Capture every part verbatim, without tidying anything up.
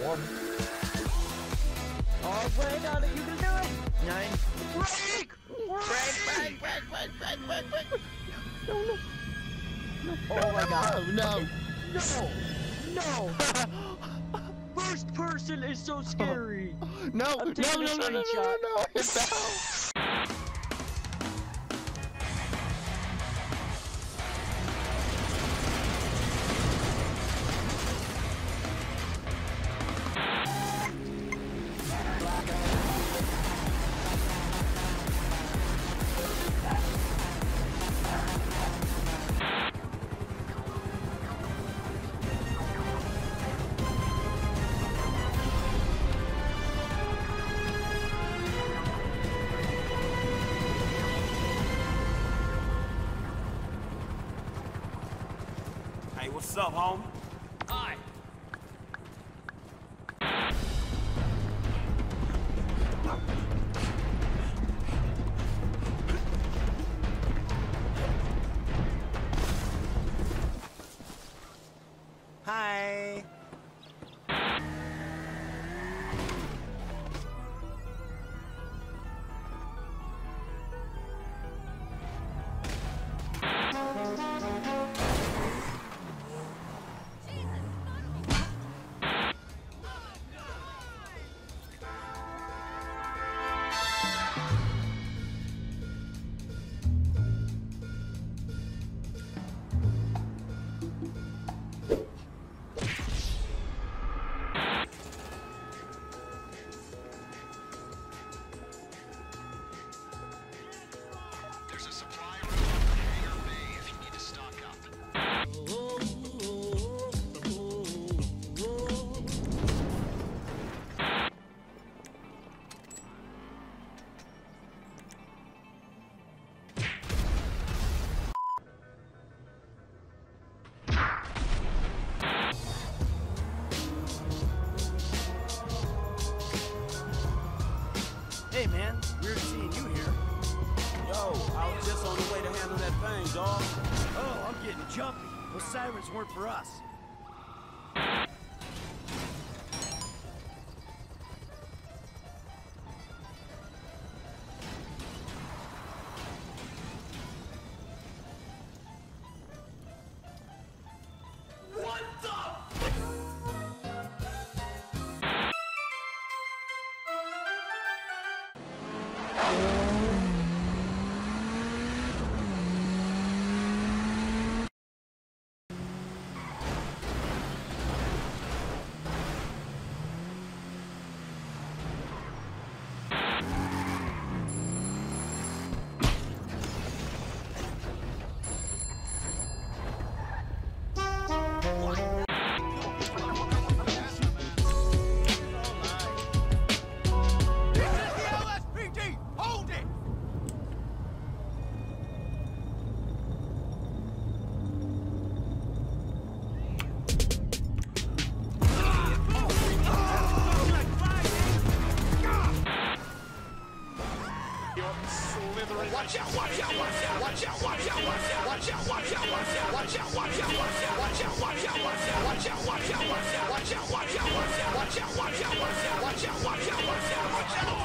One. Oh, Brad, on it. You can do it. Nine. Break! Break! Break! Break! Break! Break! Break! Break! No, no. No. Oh my God! No! No! No! No. First person is so scary. No! I'm no! No! No! No! No! No! No! It's out. What's up, home? Hi. Hi. Hey man, weird seeing you here. Yo, I was just on the way to handle that thing, dawg. Oh, I'm getting jumpy. Those sirens weren't for us. Watch out, watch out, watch out, watch out, watch out, watch out, watch out, watch out, watch out, watch out, watch out, watch out, watch out, watch out, watch out, watch out, watch out, watch out, watch out, watch out, watch out.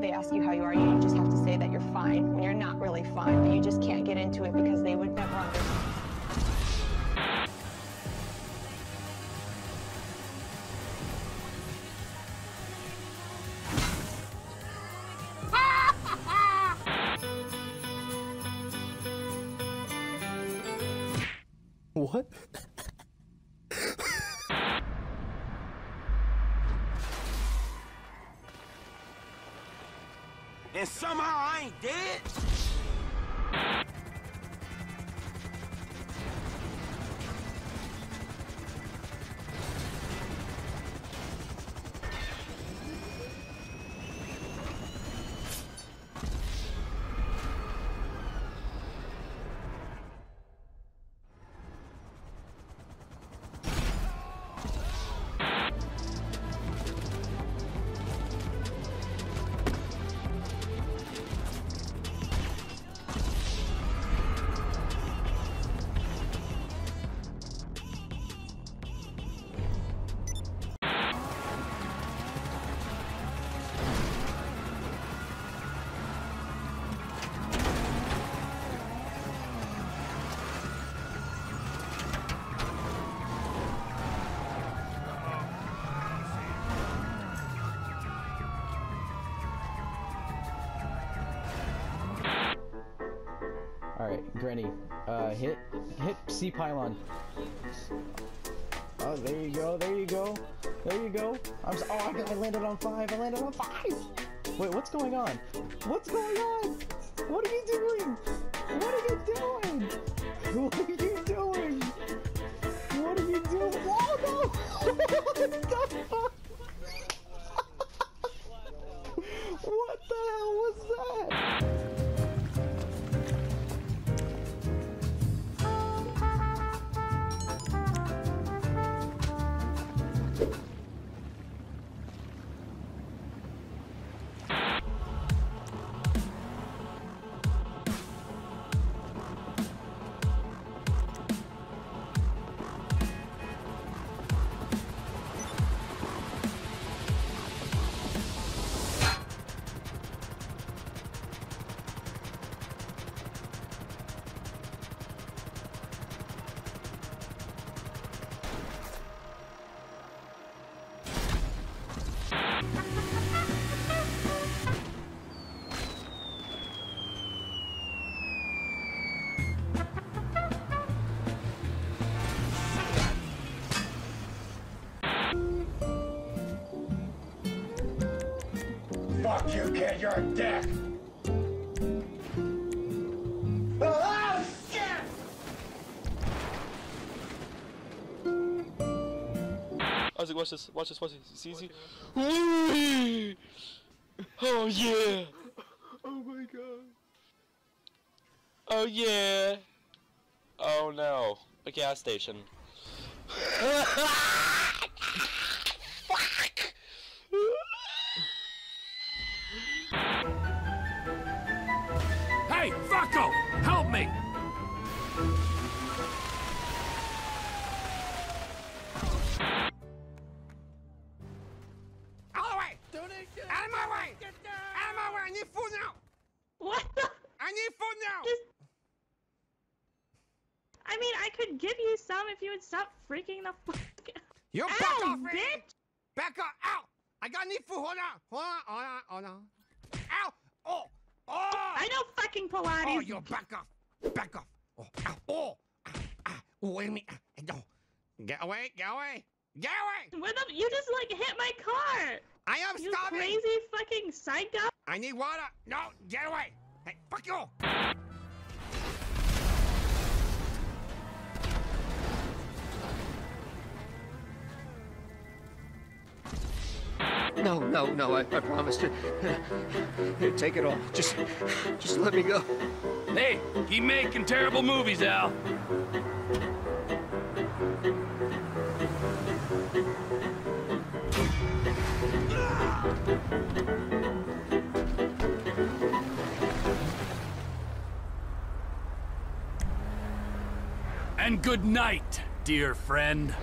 They ask you how you are, you just have to say that you're fine when you're not really fine, but you just can't get into it because they would never understand. What? And somehow I ain't dead? Granny. Uh, hit, hit C pylon. Oh, there you go, there you go, there you go. I'm so, oh, I, got, I landed on five, I landed on five! Wait, what's going on? What's going on? What are you doing? What are you doing? What are you doing? What are you doing? Oh, no! What the hell was that? Fuck you, kid, you're a dick! Oh, shit! Isaac, watch this, watch this, watch this. It's easy. Oh, yeah! Oh, my God. Oh, yeah! Oh, no. A gas station. Hey, Rocco, help me! Out of the way! Don't get out of my way! Get down. Out of my way! I need food now! What the? I need food now! Just... I mean, I could give you some if you would stop freaking the fuck out. You back off, bitch! Already. Back up, out! I got need food, hold on! Hold on, hold on, hold on. Ow! Oh! Oh! I know fucking Pilates! Oh, you're back off! Back off! Oh! Ow, oh! Ah, ah, wait a minute! No! Get away! Get away! Get away! What the? You just, like, hit my car! I am you stopping! You crazy fucking psycho! I need water! No! Get away! Hey, fuck you! No, no, no, I, I promised it. Here, take it all. Just, just let me go. Hey, keep making terrible movies, Al. And good night, dear friend.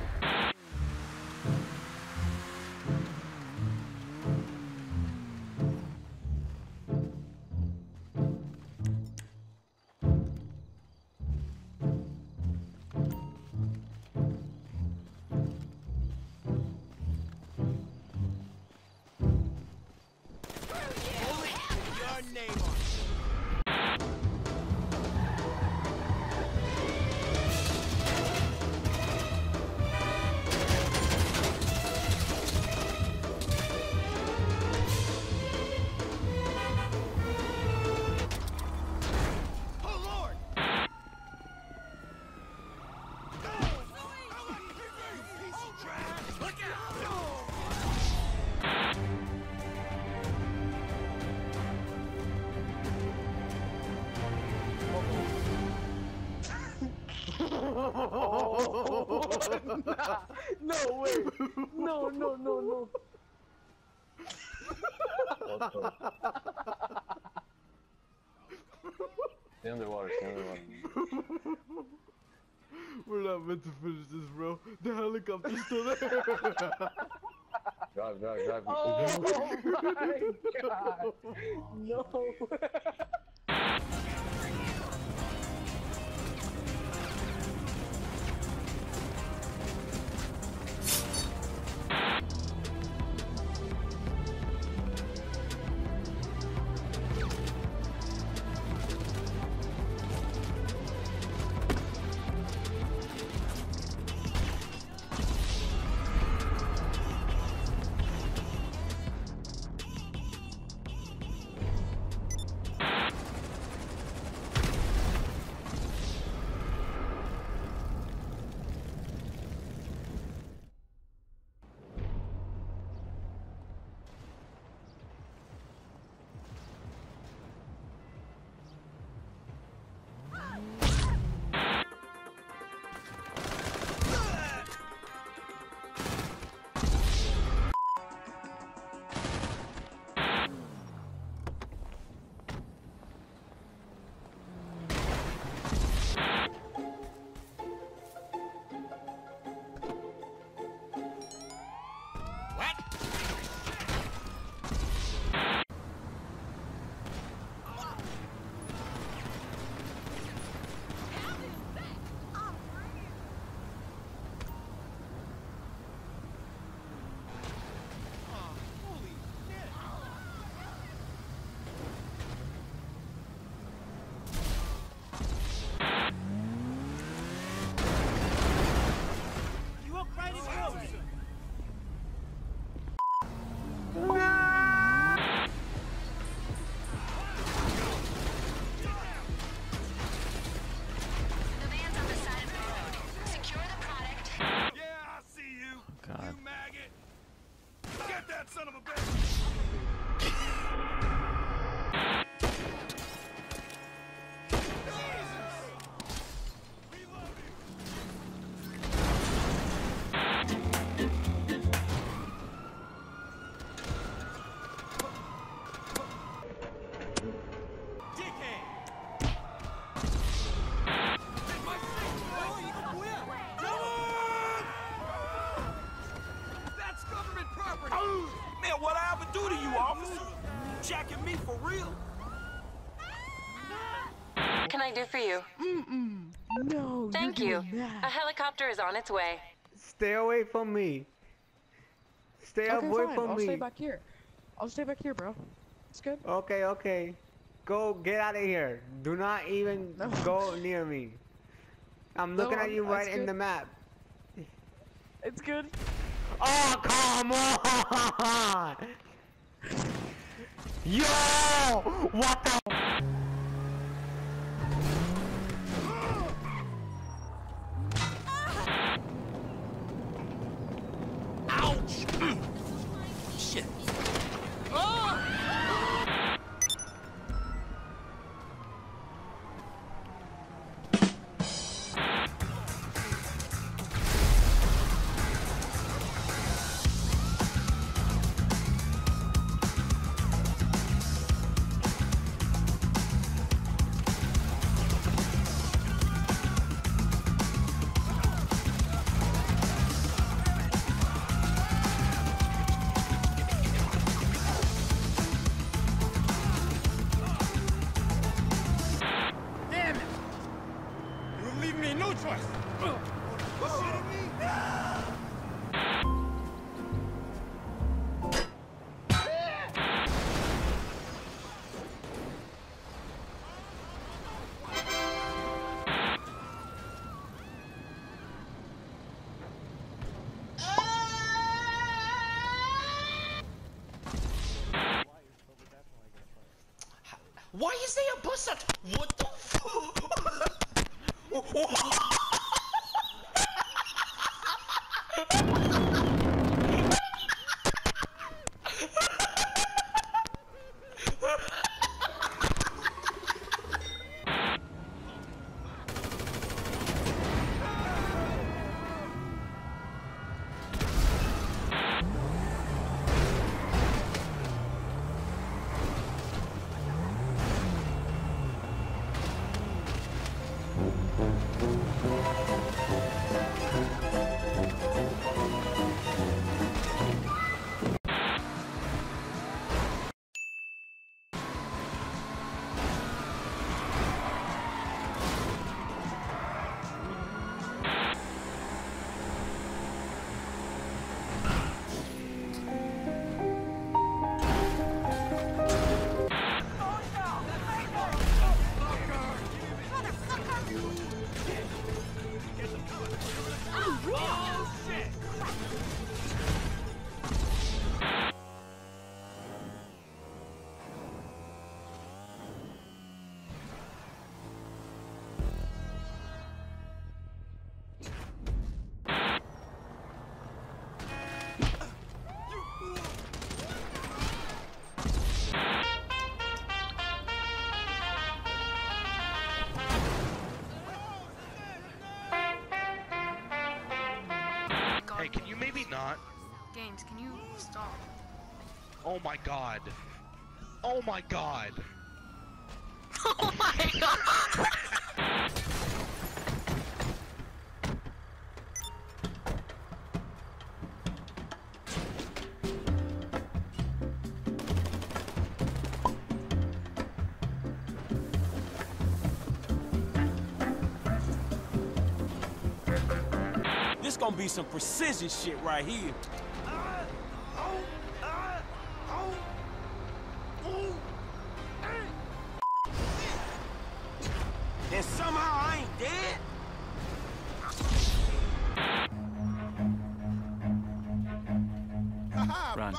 No way! No, no, no, no! Stay underwater, stay underwater. We're not meant to finish this, bro. The helicopter's still there! Drive, drive, drive. Oh my God! No way! God. Get that son of a bitch! Jacking me for real? What can I do for you? Mm-mm. No. Thank you. you. A helicopter is on its way. Stay away from me. Stay okay, away fine. from I'll me. I'll stay back here. I'll stay back here, bro. It's good. Okay, okay. Go get out of here. Do not even no. go near me. I'm looking no, at you I'm, right in good. the map. It's good. Oh, come on! Yo! What the? Ouch! Shit! Oh! Why is there a bus at? What the Games, can you stop? Oh my god. Oh my god. Oh my god. This gonna be some precision shit right here. And somehow I ain't dead? Run.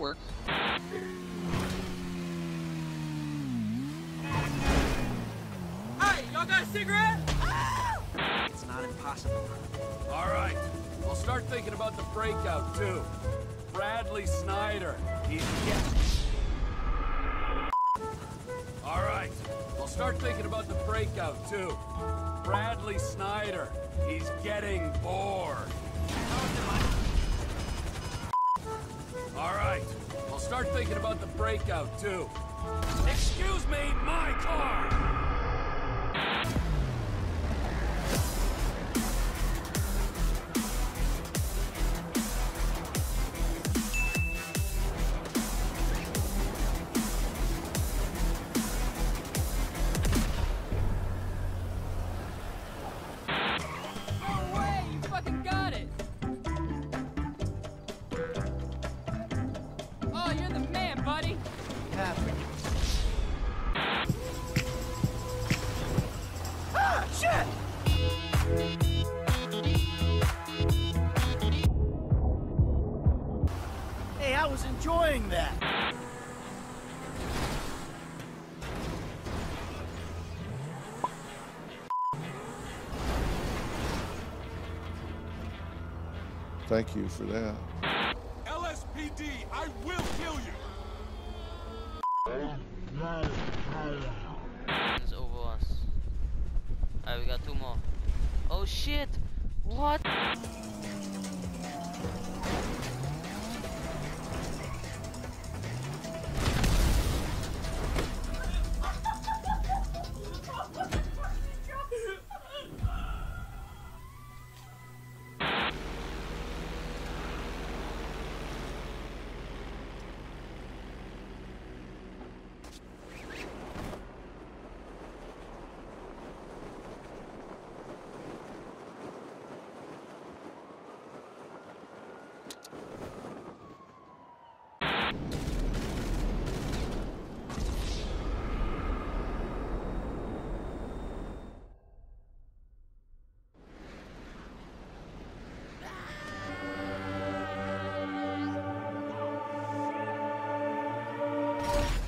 work. Hey, y'all got a cigarette? Ah! It's not impossible. All right, we'll start thinking about the breakout too. Bradley Snyder, he's yes. All right, we'll start thinking about the breakout too. Bradley Snyder, he's getting bored. All right, we'll start thinking about the breakout too. Excuse me, my car! Ah, shit! Hey, I was enjoying that. Thank you for that. L S P D, I will kill you. It's over us. Alright, we got two more. Oh shit! What? You